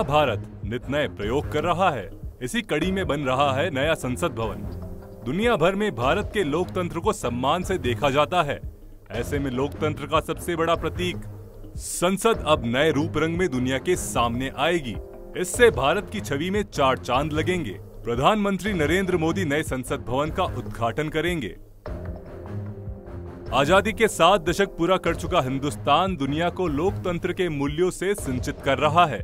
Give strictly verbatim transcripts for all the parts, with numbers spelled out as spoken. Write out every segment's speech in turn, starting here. नया भारत नित नए प्रयोग कर रहा है। इसी कड़ी में बन रहा है नया संसद भवन। दुनिया भर में भारत के लोकतंत्र को सम्मान से देखा जाता है। ऐसे में लोकतंत्र का सबसे बड़ा प्रतीक संसद अब नए रूप रंग में दुनिया के सामने आएगी। इससे भारत की छवि में चार चांद लगेंगे। प्रधानमंत्री नरेंद्र मोदी नए संसद भवन का उद्घाटन करेंगे। आजादी के सात दशक पूरा कर चुका हिंदुस्तान दुनिया को लोकतंत्र के मूल्यों से सिंचित कर रहा है।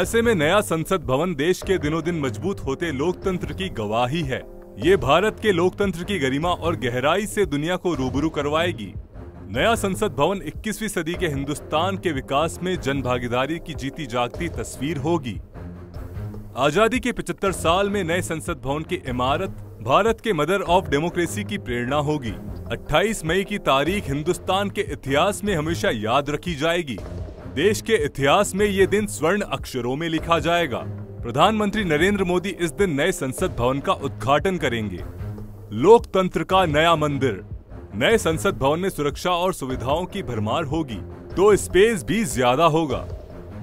ऐसे में नया संसद भवन देश के दिनों दिन मजबूत होते लोकतंत्र की गवाही है। ये भारत के लोकतंत्र की गरिमा और गहराई से दुनिया को रूबरू करवाएगी। नया संसद भवन इक्कीसवीं सदी के हिंदुस्तान के विकास में जनभागीदारी की जीती जागती तस्वीर होगी। आजादी के पचहत्तर साल में नए संसद भवन की इमारत भारत के मदर ऑफ डेमोक्रेसी की प्रेरणा होगी। अट्ठाईस मई की तारीख हिंदुस्तान के इतिहास में हमेशा याद रखी जाएगी। देश के इतिहास में ये दिन स्वर्ण अक्षरों में लिखा जाएगा। प्रधानमंत्री नरेंद्र मोदी इस दिन नए संसद भवन का उद्घाटन करेंगे। लोकतंत्र का नया मंदिर। नए संसद भवन में सुरक्षा और सुविधाओं की भरमार होगी, तो स्पेस भी ज्यादा होगा।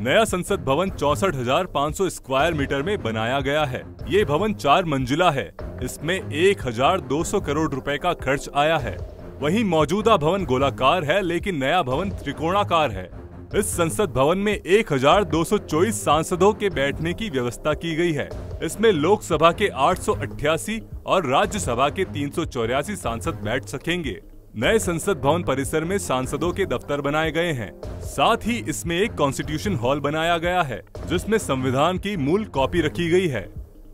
नया संसद भवन चौसठ हजार पाँच सौ स्क्वायर मीटर में बनाया गया है। ये भवन चार मंजिला है। इसमें एक हजार दो सौ करोड़ रुपए का खर्च आया है। वहीं मौजूदा भवन गोलाकार है, लेकिन नया भवन त्रिकोणाकार है। इस संसद भवन में एक हजार दो सौ चौबीस सांसदों के बैठने की व्यवस्था की गई है। इसमें लोकसभा के आठ सौ अट्ठासी और राज्यसभा के तीन सौ चौरासी सांसद बैठ सकेंगे। नए संसद भवन परिसर में सांसदों के दफ्तर बनाए गए हैं। साथ ही इसमें एक कॉन्स्टिट्यूशन हॉल बनाया गया है, जिसमें संविधान की मूल कॉपी रखी गई है।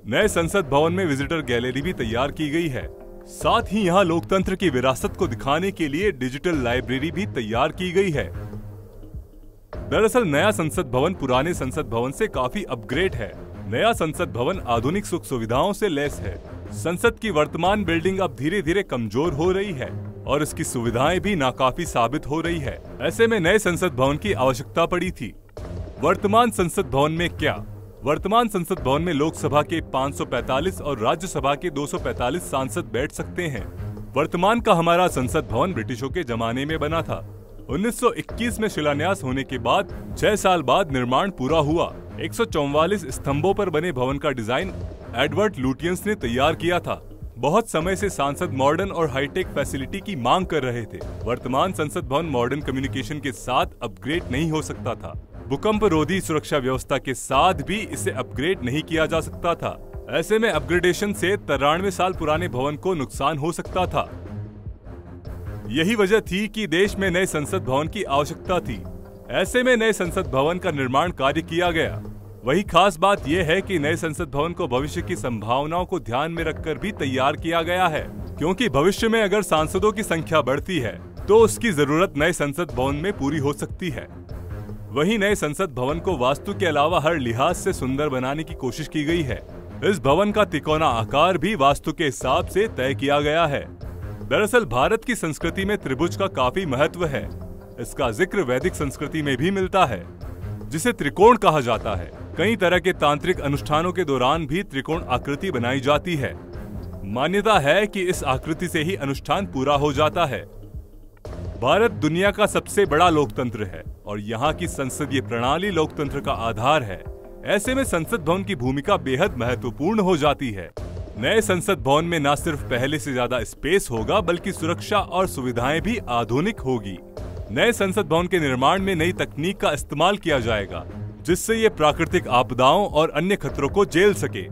नए संसद भवन में विजिटर गैलरी भी तैयार की गई है। साथ ही यहाँ लोकतंत्र की विरासत को दिखाने के लिए डिजिटल लाइब्रेरी भी तैयार की गई है। दरअसल नया संसद भवन पुराने संसद भवन से काफी अपग्रेड है। नया संसद भवन आधुनिक सुख सुविधाओं से लैस है। संसद की वर्तमान बिल्डिंग अब धीरे धीरे कमजोर हो रही है और इसकी सुविधाएं भी नाकाफी साबित हो रही है। ऐसे में नए संसद भवन की आवश्यकता पड़ी थी। वर्तमान संसद भवन में क्या? वर्तमान संसद भवन में लोकसभा के पाँच सौ पैंतालीस और राज्यसभा के दो सौ पैंतालीस सांसद बैठ सकते हैं। वर्तमान का हमारा संसद भवन ब्रिटिशों के जमाने में बना था। उन्नीस सौ इक्कीस में शिलान्यास होने के बाद छह साल बाद निर्माण पूरा हुआ। एक सौ चौवालीस स्तंभों पर बने भवन का डिजाइन एडवर्ड लुटियंस ने तैयार किया था। बहुत समय से सांसद मॉडर्न और हाईटेक फैसिलिटी की मांग कर रहे थे। वर्तमान संसद भवन मॉडर्न कम्युनिकेशन के साथ अपग्रेड नहीं हो सकता था। भूकंप रोधी सुरक्षा व्यवस्था के साथ भी इसे अपग्रेड नहीं किया जा सकता था। ऐसे में अपग्रेडेशन से तिरानवे साल पुराने भवन को नुकसान हो सकता था। यही वजह थी कि देश में नए संसद भवन की आवश्यकता थी। ऐसे में नए संसद भवन का निर्माण कार्य किया गया। वही खास बात यह है कि नए संसद भवन को भविष्य की संभावनाओं को ध्यान में रखकर भी तैयार किया गया है, क्योंकि भविष्य में अगर सांसदों की संख्या बढ़ती है तो उसकी जरूरत नए संसद भवन में पूरी हो सकती है। वही नए संसद भवन को वास्तु के अलावा हर लिहाज से सुंदर बनाने की कोशिश की गई है। इस भवन का तिकोना आकार भी वास्तु के हिसाब से तय किया गया है। दरअसल भारत की संस्कृति में त्रिभुज का काफी महत्व है। इसका जिक्र वैदिक संस्कृति में भी मिलता है, जिसे त्रिकोण कहा जाता है। कई तरह के तांत्रिक अनुष्ठानों के दौरान भी त्रिकोण आकृति बनाई जाती है। मान्यता है कि इस आकृति से ही अनुष्ठान पूरा हो जाता है। भारत दुनिया का सबसे बड़ा लोकतंत्र है और यहाँ की संसदीय प्रणाली लोकतंत्र का आधार है। ऐसे में संसद भवन की भूमिका बेहद महत्वपूर्ण हो जाती है। नए संसद भवन में न सिर्फ पहले से ज्यादा स्पेस होगा, बल्कि सुरक्षा और सुविधाएं भी आधुनिक होगी। नए संसद भवन के निर्माण में नई तकनीक का इस्तेमाल किया जाएगा, जिससे ये प्राकृतिक आपदाओं और अन्य खतरों को झेल सके।